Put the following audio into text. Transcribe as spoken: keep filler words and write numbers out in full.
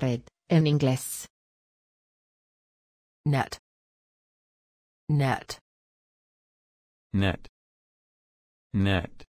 Red, en inglés. Net. Net. Net. Net.